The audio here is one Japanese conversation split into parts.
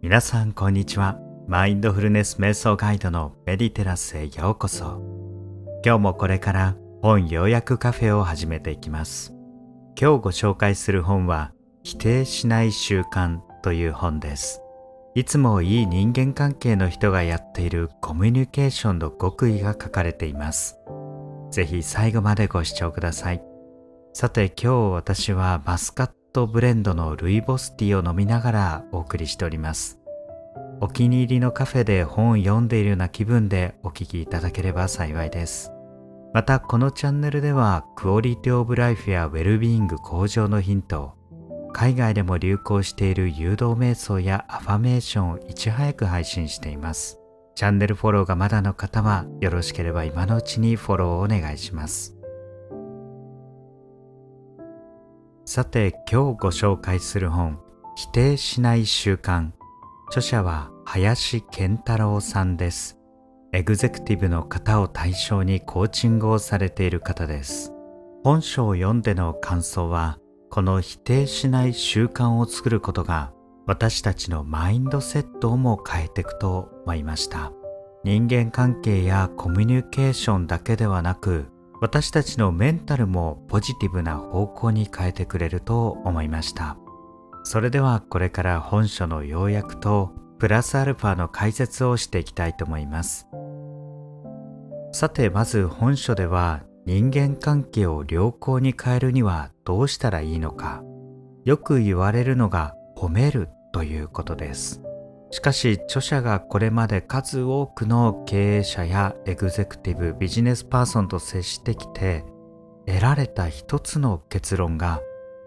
皆さんこんにちは。マインドフルネス瞑想ガイドのメディテラスへようこそ。今日もこれから本要約カフェを始めていきます。今日ご紹介する本は否定しない習慣という本です。いつもいい人間関係の人がやっているコミュニケーションの極意が書かれています。ぜひ最後までご視聴ください。さて今日私はマスカットブレンドのルイボスティーを飲みながらお送りしております。お気に入りのカフェで本を読んでいるような気分でお聞きいただければ幸いです。またこのチャンネルではクオリティオブライフやウェルビーイング向上のヒント、海外でも流行している誘導瞑想やアファメーションをいち早く配信しています。チャンネルフォローがまだの方はよろしければ今のうちにフォローをお願いします。さて今日ご紹介する本「否定しない習慣」、著者は林健太郎さんです。エグゼクティブの方を対象にコーチングをされている方です。本書を読んでの感想は、この否定しない習慣を作ることが私たちのマインドセットをも変えていくと思いました。人間関係やコミュニケーションだけではなく、私たちのメンタルもポジティブな方向に変えてくれると思いました。それではこれから本書の要約とプラスアルファの解説をしていきたいと思います。さてまず本書では、人間関係を良好に変えるにはどうしたらいいのか、よく言われるのが褒めるということです。しかし著者がこれまで数多くの経営者やエグゼクティブ、ビジネスパーソンと接してきて得られた一つの結論が、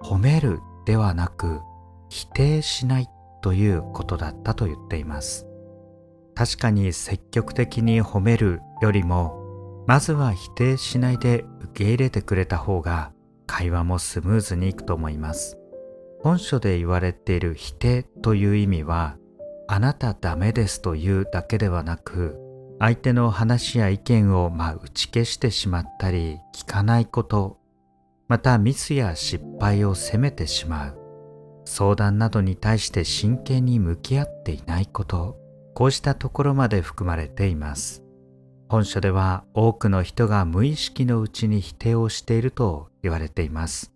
褒めるではなく否定しないということだったと言っています。確かに積極的に褒めるよりも、まずは否定しないで受け入れてくれた方が会話もスムーズにいくと思います。本書で言われている否定という意味は、あなたダメですというだけではなく、相手の話や意見を打ち消してしまったり聞かないこと、またミスや失敗を責めてしまう、相談などに対して真剣に向き合っていないこと、こうしたところまで含まれています。本書では多くの人が無意識のうちに否定をしていると言われています。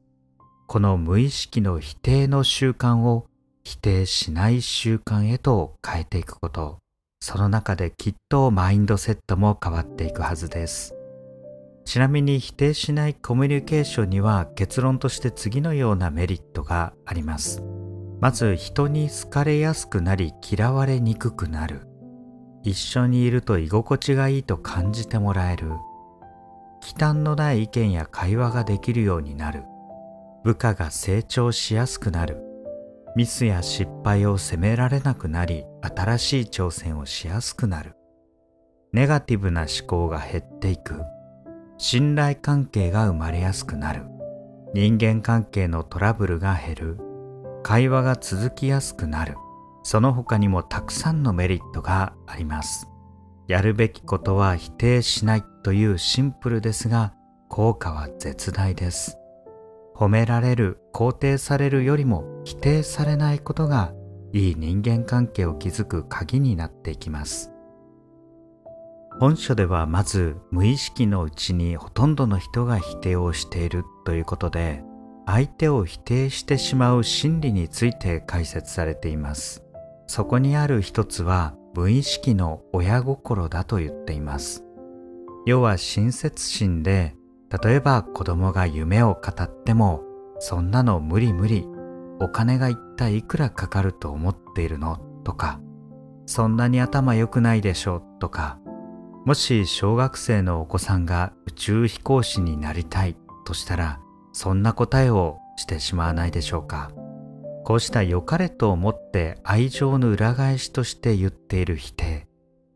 この無意識の否定の習慣を否定しない習慣へと変えていくこと、その中できっとマインドセットも変わっていくはずです。ちなみに否定しないコミュニケーションには結論として次のようなメリットがあります。まず人に好かれやすくなり嫌われにくくなる、一緒にいると居心地がいいと感じてもらえる、忌憚のない意見や会話ができるようになる、部下が成長しやすくなる、ミスや失敗を責められなくなり新しい挑戦をしやすくなる、ネガティブな思考が減っていく、信頼関係が生まれやすくなる、人間関係のトラブルが減る、会話が続きやすくなる、その他にもたくさんのメリットがあります。やるべきことは否定しないというシンプルですが、効果は絶大です。褒められる、肯定されるよりも否定されないことがいい人間関係を築く鍵になっていきます。本書ではまず無意識のうちにほとんどの人が否定をしているということで、相手を否定してしまう心理について解説されています。そこにある一つは無意識の親心だと言っています。要は親切心で、例えば子供が夢を語っても、そんなの無理無理、お金が一体いくらかかると思っているのとか、そんなに頭良くないでしょとか、もし小学生のお子さんが宇宙飛行士になりたいとしたら、そんな答えをしてしまわないでしょうか。こうした良かれと思って愛情の裏返しとして言っている否定、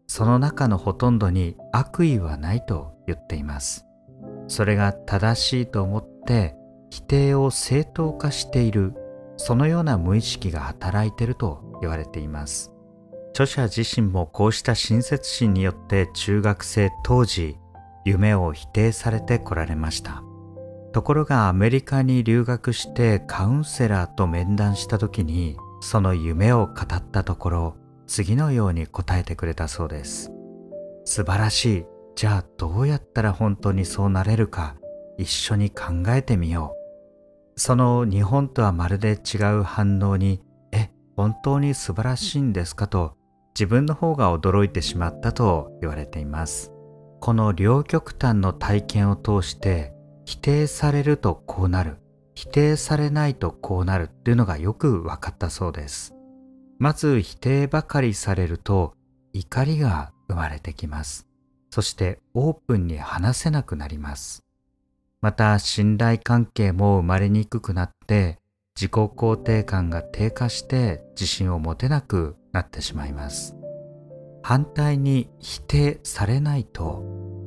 その中のほとんどに悪意はないと言っています。それが正しいと思って否定を正当化している、そのような無意識が働いていると言われています。著者自身もこうした親切心によって中学生当時、夢を否定されてこられました。ところがアメリカに留学してカウンセラーと面談した時にその夢を語ったところ、次のように答えてくれたそうです。素晴らしい。じゃあどうやったら本当にそうなれるか一緒に考えてみよう。その日本とはまるで違う反応に、本当に素晴らしいんですかと自分の方が驚いてしまったと言われています。この両極端の体験を通して、否定されるとこうなる、否定されないとこうなるっていうのがよく分かったそうです。まず否定ばかりされると怒りが生まれてきます。そしてオープンに話せなくなります。また信頼関係も生まれにくくなって、自己肯定感が低下して自信を持てなくなってしまいます。反対に否定されないと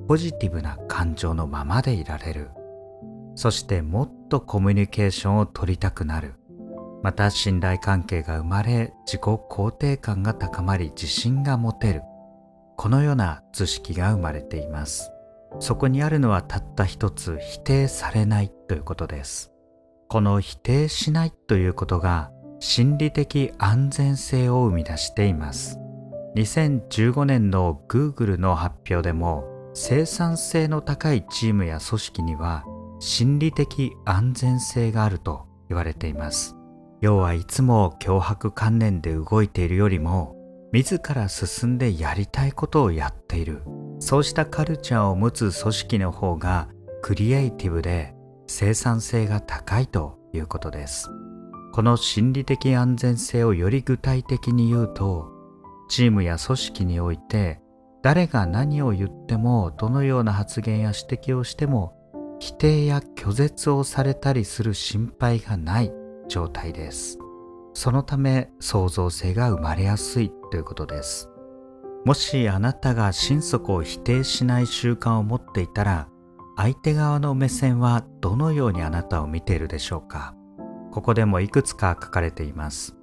ポジティブな感情のままでいられる。そしてもっとコミュニケーションを取りたくなる。また信頼関係が生まれ、自己肯定感が高まり自信が持てる。このような図式が生まれています。そこにあるのはたった一つ、否定されないということです。この否定しないということが心理的安全性を生み出しています。2015年の Google の発表でも、生産性の高いチームや組織には心理的安全性があると言われています。要はいつも強迫観念で動いているよりも、自ら進んでやりたいことをやっている、そうしたカルチャーを持つ組織の方がクリエイティブで生産性が高いということです。この心理的安全性をより具体的に言うと、チームや組織において誰が何を言っても、どのような発言や指摘をしても否定や拒絶をされたりする心配がない状態です。そのため創造性が生まれやすいということです。もしあなたが心底を否定しない習慣を持っていたら、相手側の目線はどのようにあなたを見ているでしょうか。ここでもいくつか書かれています。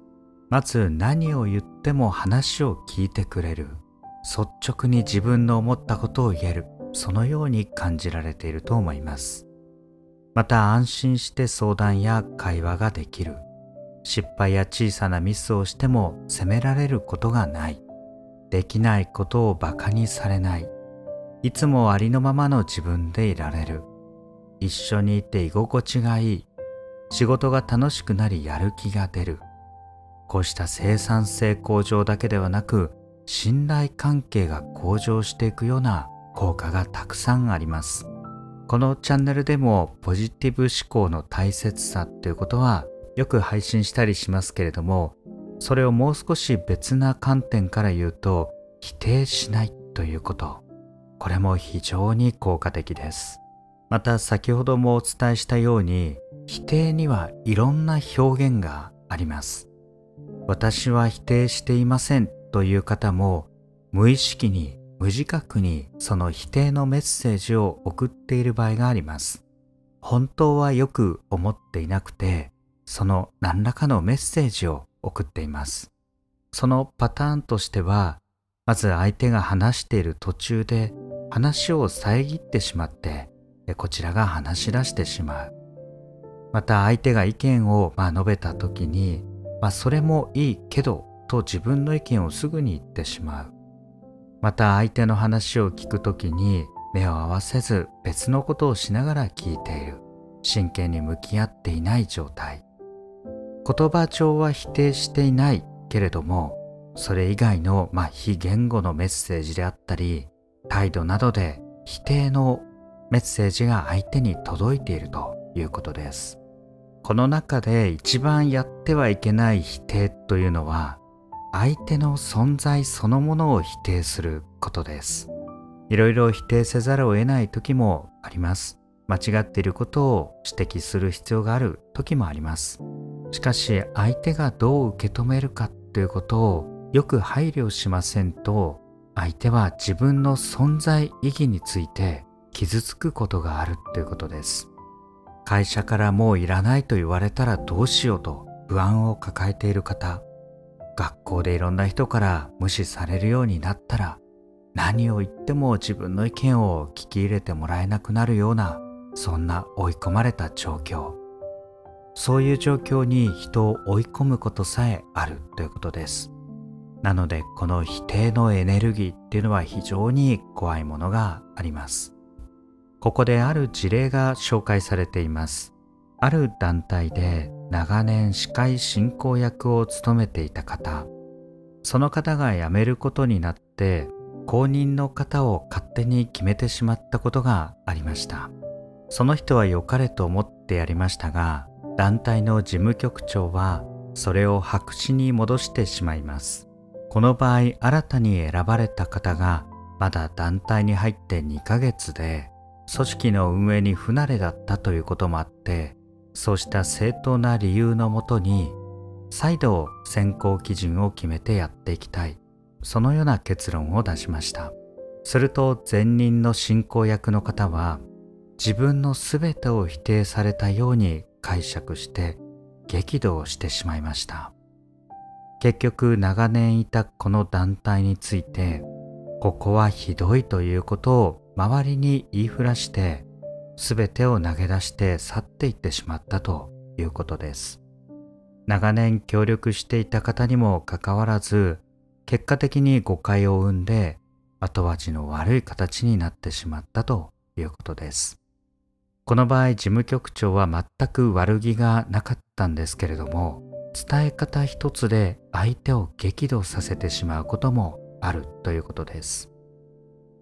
まず何を言っても話を聞いてくれる、率直に自分の思ったことを言える、そのように感じられていると思います。また安心して相談や会話ができる、失敗や小さなミスをしても責められることがない、できないことをバカにされない、いつもありのままの自分でいられる、一緒にいて居心地がいい、仕事が楽しくなりやる気が出る。こうした生産性向上だけではなく、信頼関係が向上していくような効果がたくさんあります。このチャンネルでもポジティブ思考の大切さということはよく配信したりしますけれども、それをもう少し別な観点から言うと、否定しないということ、これも非常に効果的です。また先ほどもお伝えしたように、否定にはいろんな表現があります。私は否定していませんという方も、無意識に無自覚にその否定のメッセージを送っている場合があります。本当はよく思っていなくて、その何らかのメッセージを送っています。そのパターンとしては、まず相手が話している途中で話を遮ってしまって、こちらが話し出してしまう。また相手が意見を述べた時に、それもいいけどと自分の意見をすぐに言ってしまう。また相手の話を聞く時に目を合わせず別のことをしながら聞いている、真剣に向き合っていない状態。言葉上は否定していないけれども、それ以外の、非言語のメッセージであったり態度などで否定のメッセージが相手に届いているということです。この中で一番やってはいけない否定というのは、相手の存在そのものを否定することです。いろいろ否定せざるを得ない時もあります。間違っていることを指摘する必要がある時もあります。しかし相手がどう受け止めるかということをよく配慮しませんと、相手は自分の存在意義について傷つくことがあるということです。会社からもういらないと言われたらどうしようと不安を抱えている方、学校でいろんな人から無視されるようになったら何を言っても自分の意見を聞き入れてもらえなくなるような、そんな追い込まれた状況、そういう状況に人を追い込むことさえあるということです。なのでこの否定のエネルギーっていうのは非常に怖いものがあります。ここである事例が紹介されています。ある団体で長年司会進行役を務めていた方、その方が辞めることになって後任の方を勝手に決めてしまったことがありました。その人は良かれと思ってやりましたが、団体の事務局長はそれを白紙に戻してしまいます。この場合、新たに選ばれた方がまだ団体に入って2ヶ月で組織の運営に不慣れだったということもあって、そうした正当な理由のもとに再度選考基準を決めてやっていきたい、そのような結論を出しました。すると前任の進行役の方は自分の全てを否定されたように解釈して激怒をしてしまいました。結局長年いたこの団体について、ここはひどいということを周りに言いふらして全てを投げ出して去っていってしまったということです。長年協力していた方にもかかわらず、結果的に誤解を生んで後味の悪い形になってしまったということです。この場合、事務局長は全く悪気がなかったんですけれども、伝え方一つで相手を激怒させてしまうこともあるということです。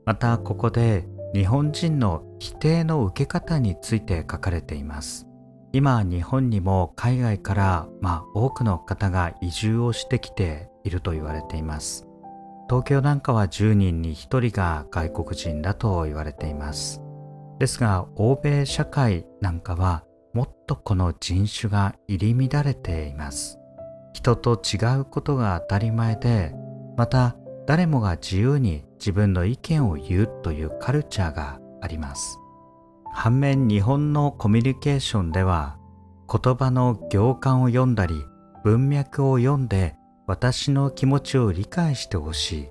またここで日本人の否定の受け方について書かれています。今日本にも海外から多くの方が移住をしてきていると言われています。東京なんかは10人に1人が外国人だと言われています。ですが欧米社会なんかはもっとこの人種が入り乱れています。人と違うことが当たり前で、また誰もが自由に自分の意見を言うというカルチャーがあります。反面日本のコミュニケーションでは、言葉の行間を読んだり文脈を読んで私の気持ちを理解してほしい、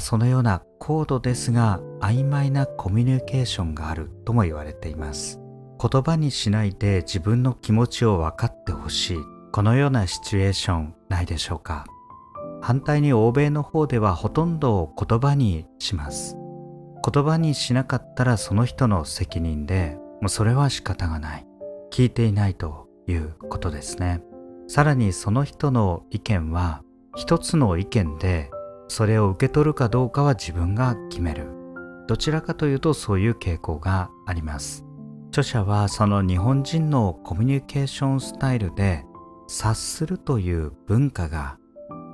そのような高度ですが曖昧なコミュニケーションがあるとも言われています。言葉にしないで自分の気持ちを分かってほしい、このようなシチュエーションないでしょうか。反対に欧米の方ではほとんどを言葉にします。言葉にしなかったらその人の責任で、もうそれは仕方がない、聞いていないということですね。さらにその人の意見は一つの意見で、それを受け取るかどうかは自分が決める、どちらかというとそういう傾向があります。著者はその日本人のコミュニケーションスタイルで察するという文化が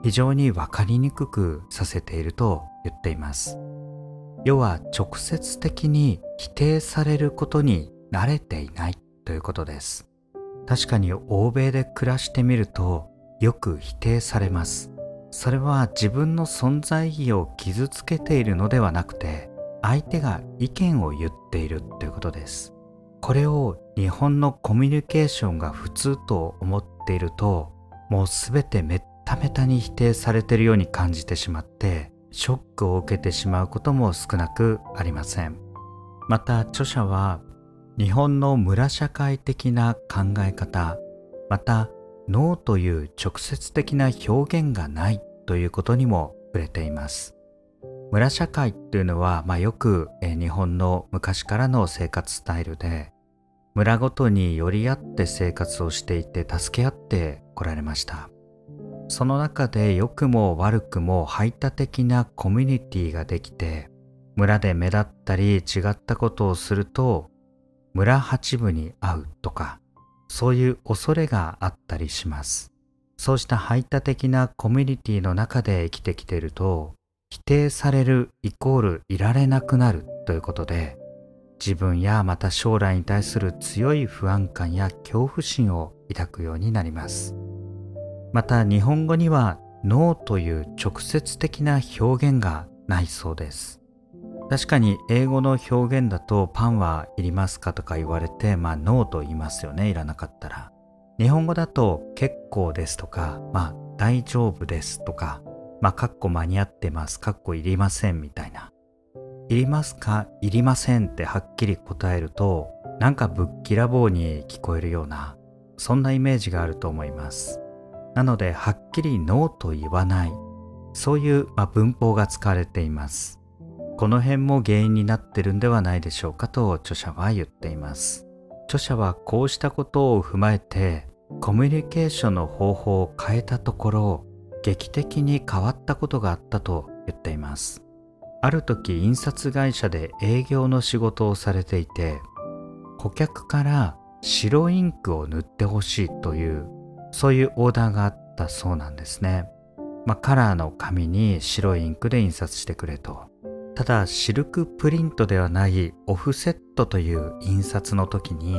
非常に分かりにくくさせていると言っています。要は直接的に否定されることに慣れていないということです。確かに欧米で暮らしてみるとよく否定されます。それは自分の存在意義を傷つけているのではなくて、相手が意見を言っているということです。これを日本のコミュニケーションが普通と思っていると、もう全てめっためたに否定されているように感じてしまって、ショックを受けてしまうことも少なくありません。また著者は日本の村社会的な考え方、またノーという直接的な表現がないということにも触れています。村社会っていうのは、よく日本の昔からの生活スタイルで、村ごとに寄り合って生活をしていて助け合ってこられました。その中で良くも悪くも排他的なコミュニティができて、村で目立ったり違ったことをすると村八分に会うとか、そういう恐れがあったりします。そうした排他的なコミュニティの中で生きてきていると、否定されるイコールいられなくなるということで、自分やまた将来に対する強い不安感や恐怖心を抱くようになります。また日本語にはノーという直接的な表現がないそうです。確かに英語の表現だとパンはいりますかとか言われて、ノーと言いますよね、いらなかったら。日本語だと結構ですとか、大丈夫ですとか、かっこ間に合ってます、かっこいりませんみたいな。いりますか、いりませんってはっきり答えると、なんかぶっきらぼうに聞こえるような、そんなイメージがあると思います。なのではっきりノーと言わない、そういう文法が使われています。この辺も原因になってるんではないでしょうかと著者は言っています。著者はこうしたことを踏まえてコミュニケーションの方法を変えたところ、劇的に変わったことがあったと言っています。ある時印刷会社で営業の仕事をされていて、顧客から白インクを塗ってほしいというそういうオーダーがあったそうなんですね。カラーの紙に白いインクで印刷してくれと。ただシルクプリントではないオフセットという印刷の時に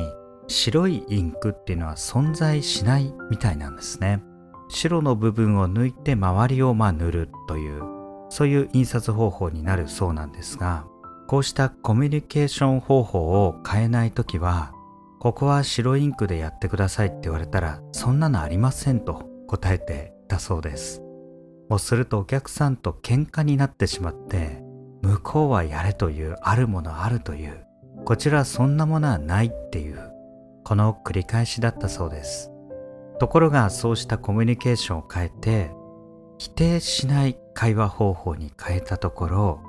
白いインクっていうのは存在しないみたいなんですね。白の部分を抜いて周りを塗るというそういう印刷方法になるそうなんですが、こうしたコミュニケーション方法を変えない時は、ここは白インクでやってくださいって言われたら、そんなのありませんと答えていたそうです。もうするとお客さんと喧嘩になってしまって、向こうはやれという、あるものあるという、こちらはそんなものはないっていう、この繰り返しだったそうです。ところがそうしたコミュニケーションを変えて、否定しない会話方法に変えたところ、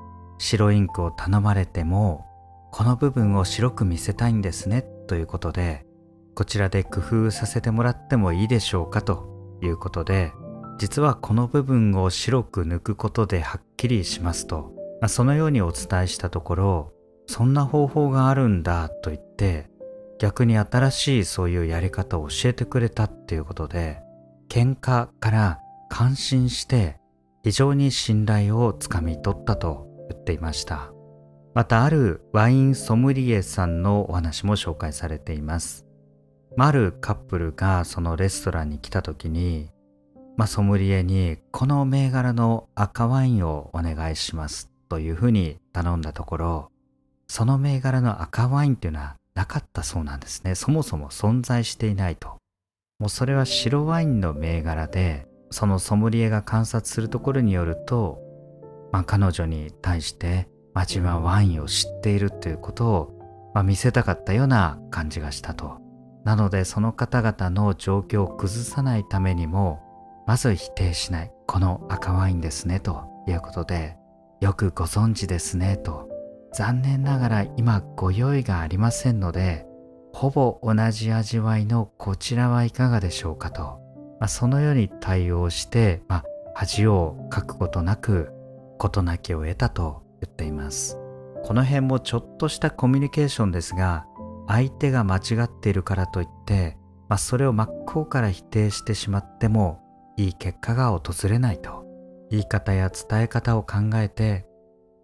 白インクを頼まれても、この部分を白く見せたいんですねということで、こちらで工夫させてもらってもいいでしょうかということで、実はこの部分を白く抜くことではっきりしますと、そのようにお伝えしたところ、そんな方法があるんだと言って、逆に新しいそういうやり方を教えてくれたっていうことで、喧嘩から感心して非常に信頼をつかみ取ったと言っていました。またあるワインソムリエさんのお話も紹介されています。あるカップルがそのレストランに来た時に、ソムリエにこの銘柄の赤ワインをお願いしますというふうに頼んだところ、その銘柄の赤ワインというのはなかったそうなんですね。そもそも存在していないと。もうそれは白ワインの銘柄で、そのソムリエが観察するところによると、彼女に対して自分はワインを知っているということを見せたかったような感じがしたと。なのでその方々の状況を崩さないためにも、まず否定しない、この赤ワインですねということで、よくご存知ですねと、残念ながら今ご用意がありませんので、ほぼ同じ味わいのこちらはいかがでしょうかと、そのように対応して、恥をかくことなく事なきを得たと言っています。この辺もちょっとしたコミュニケーションですが、相手が間違っているからといって、それを真っ向から否定してしまってもいい結果が訪れないと。言い方や伝え方を考えて、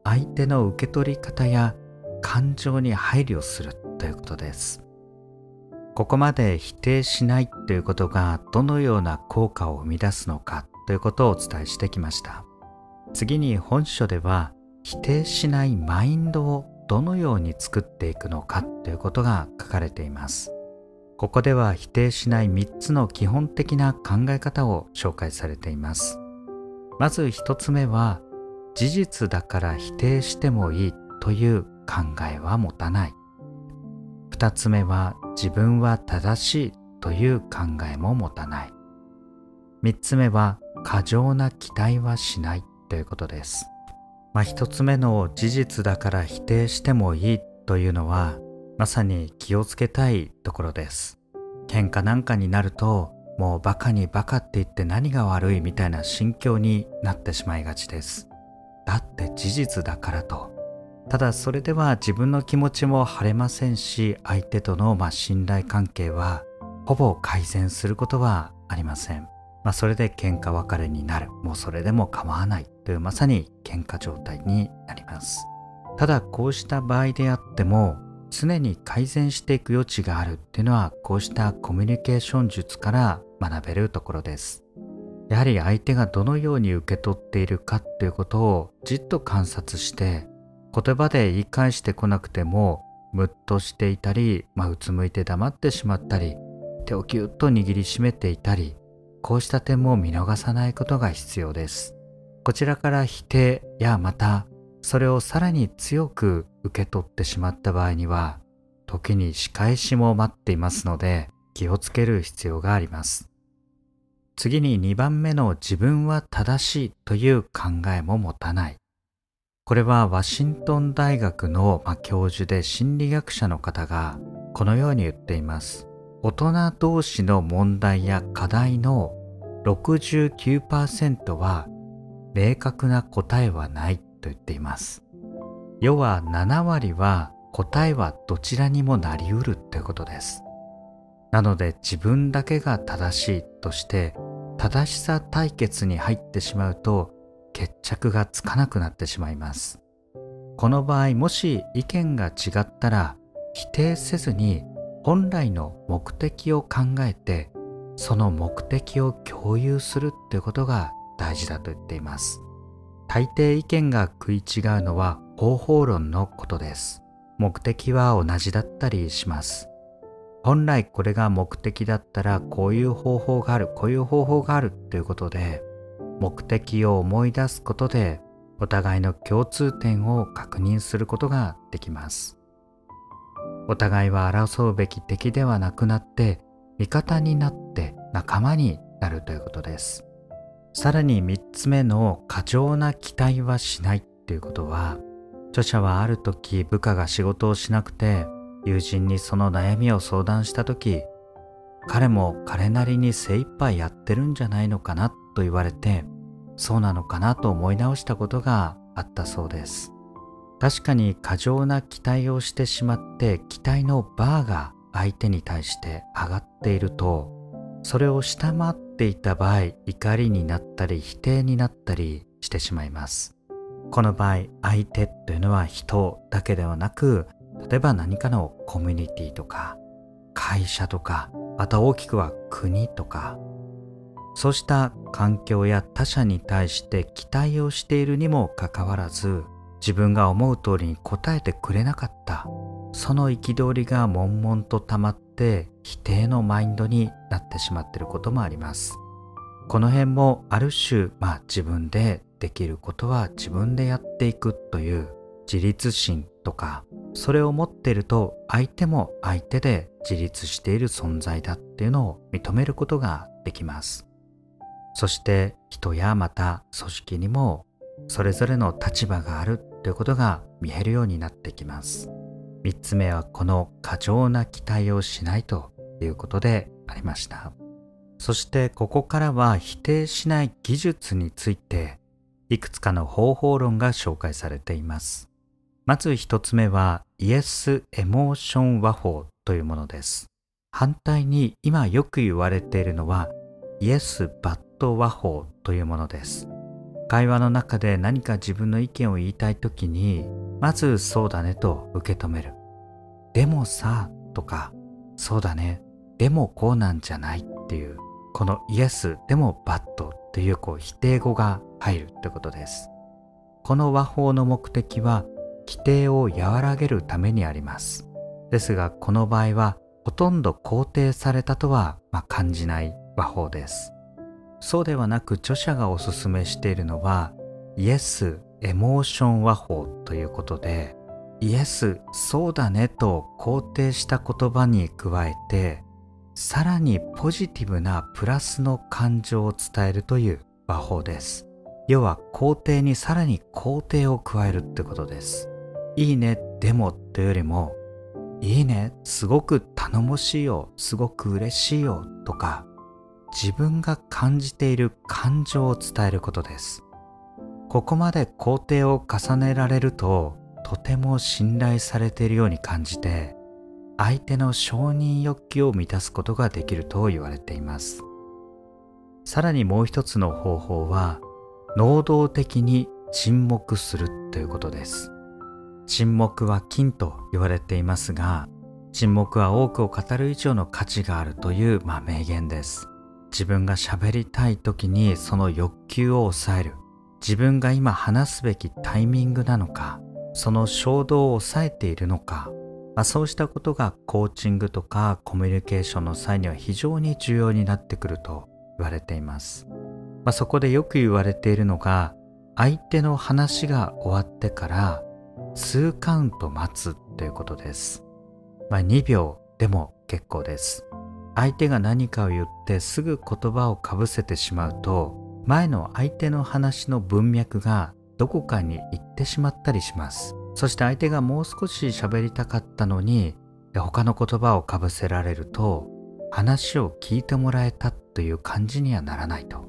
相手の受け取り方や感情に配慮するということです。ここまで否定しないということがどのような効果を生み出すのかということをお伝えしてきました。次に本書では、否定しないマインドをどのように作っていくのかということが書かれています。ここでは否定しない3つの基本的な考え方を紹介されています。まず1つ目は、事実だから否定してもいいという考えは持たない。2つ目は、自分は正しいという考えも持たない。3つ目は、過剰な期待はしないということです。1つ目の事実だから否定してもいいというのは、まさに気をつけたいところです。喧嘩なんかになると、もうバカにバカって言って何が悪いみたいな心境になってしまいがちです。だって事実だからと。ただそれでは自分の気持ちも晴れませんし、相手との信頼関係はほぼ改善することはありません。それで喧嘩別れになる。もうそれでも構わないというまさに喧嘩状態になります。ただこうした場合であっても常に改善していく余地があるっていうのは、こうしたコミュニケーション術から学べるところです。やはり相手がどのように受け取っているかということをじっと観察して、言葉で言い返してこなくてもムッとしていたり、うつむいて黙ってしまったり、手をぎゅっと握りしめていたり、こうした点も見逃さないことが必要です。こちらから否定やまたそれをさらに強く受け取ってしまった場合には、時に仕返しも待っていますので、気をつける必要があります。次に2番目の自分は正しいという考えも持たない。これはワシントン大学の教授で心理学者の方がこのように言っています。大人同士の問題や課題の 69% は明確な答えはないと言っています。要は7割は答えはどちらにもなりうるということです。なので自分だけが正しいとして正しさ対決に入ってしまうと決着がつかなくなってしまいます。この場合、もし意見が違ったら否定せずに本来の目的を考えてその目的を共有するということが大事だと言っています。大抵意見が食い違うのは方法論のことです。目的は同じだったりします。本来これが目的だったらこういう方法がある、こういう方法があるということで目的を思い出すことでお互いの共通点を確認することができます。お互いは争うべき敵ではなくなって味方になって仲間になるということです。さらに3つ目の過剰な期待はしないということは、著者はある時部下が仕事をしなくて友人にその悩みを相談した時、彼も彼なりに精一杯やってるんじゃないのかなと言われて、そうなのかなと思い直したことがあったそうです。確かに過剰な期待をしてしまって期待のバーが相手に対して上がっていると、それを下回っていた場合怒りになったり否定になったりしてしまいます。この場合相手というのは人だけではなく、例えば何かのコミュニティとか会社とか、また大きくは国とか、そうした環境や他者に対して期待をしているにもかかわらず自分が思う通りに答えてくれなかった、その憤りが悶々と溜まって否定のマインドになってしまっていることもあります。この辺もある種、自分でできることは自分でやっていくという自立心とか、それを持っていると相手も相手で自立している存在だっていうのを認めることができます。そして人やまた組織にもそれぞれの立場があるということが見えるようになってきます。3つ目はこの過剰な期待をしないということでありました。そしてここからは否定しない技術についていくつかの方法論が紹介されています。まず1つ目はイエス・エモーション和法というものです。反対に今よく言われているのはイエス・バッド和法というものです。会話の中で何か自分の意見を言いたいときに、まずそうだねと受け止める。でもさとか、そうだね、でもこうなんじゃないっていう、このイエスでもバッドという否定語が入るってことです。この和法の目的は規定を和らげるためにあります。ですがこの場合はほとんど肯定されたとは感じない和法です。そうではなく著者がおすすめしているのはイエス・エモーション和法ということで、イエス・そうだねと肯定した言葉に加えてさらにポジティブなプラスの感情を伝えるという和法です。要は肯定にさらに肯定を加えるってことです。いいね、でもというよりも、いいね、すごく頼もしいよ、すごく嬉しいよとか、自分が感じている感情を伝えることです。ここまで肯定を重ねられると、とても信頼されているように感じて、相手の承認欲求を満たすことができると言われています。さらにもう一つの方法は、能動的に沈黙するということです。沈黙は金と言われていますが、沈黙は多くを語る以上の価値があるという名言です。自分が喋りたい時にその欲求を抑える。自分が今話すべきタイミングなのか、その衝動を抑えているのか、そうしたことがコーチングとかコミュニケーションの際には非常に重要になってくると言われています。そこでよく言われているのが、相手の話が終わってから2カウント待つということです。2秒でも結構です。相手が何かを言ってすぐ言葉をかぶせてしまうと、前の相手の話の文脈がどこかに行ってしまったりします。そして相手がもう少し喋りたかったのに他の言葉をかぶせられると、話を聞いてもらえたという感じにはならないと。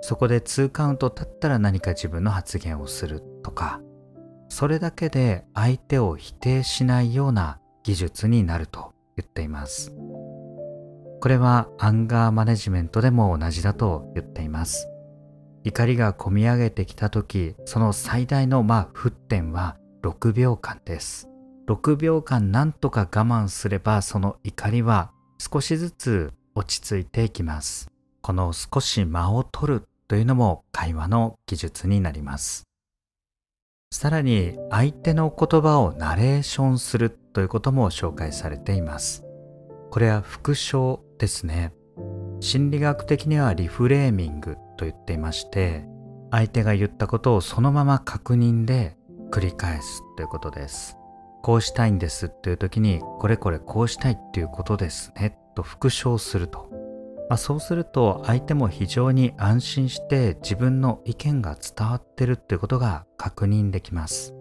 そこで2カウント経ったら何か自分の発言をするとか、それだけで相手を否定しないような技術になると言っています。これはアンガーマネジメントでも同じだと言っています。怒りがこみ上げてきた時、その最大の沸点は6秒間です。6秒間なんとか我慢すれば、その怒りは少しずつ落ち着いていきます。この少し間を取るというのも会話の技術になります。さらに相手の言葉をナレーションするということも紹介されています。これは復唱ですね。心理学的にはリフレーミングと言っていまして、相手が言ったことをそのまま確認で繰り返すということです。こうしたいんですという時に、これこれこうしたいっていうことですねと復唱すると、そうすると相手も非常に安心して自分の意見が伝わってるっていうことが確認できます。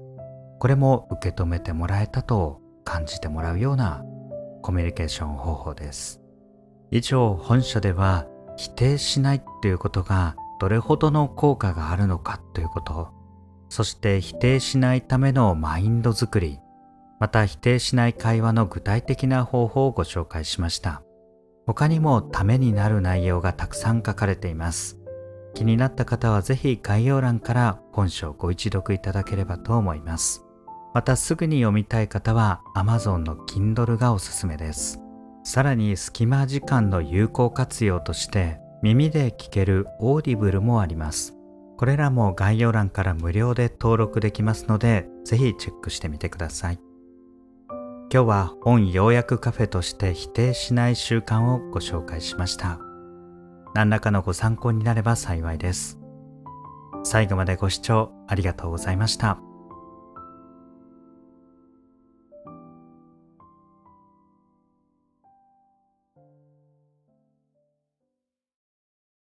これも受け止めてもらえたと感じてもらうようなコミュニケーション方法です。以上、本書では否定しないっていうことがどれほどの効果があるのかということ、そして否定しないためのマインド作り、また否定しない会話の具体的な方法をご紹介しました。他にもためになる内容がたくさん書かれています。気になった方はぜひ概要欄から本書をご一読いただければと思います。またすぐに読みたい方は Amazon の Kindle がおすすめです。さらに隙間時間の有効活用として耳で聞ける Audible もあります。これらも概要欄から無料で登録できますので、ぜひチェックしてみてください。今日は本要約カフェとして否定しない習慣をご紹介しました。何らかのご参考になれば幸いです。最後までご視聴ありがとうございました。